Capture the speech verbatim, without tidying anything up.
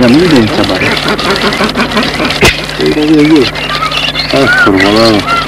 Ramírez, Zapata. Mira, mira, mira. Ah, por volado.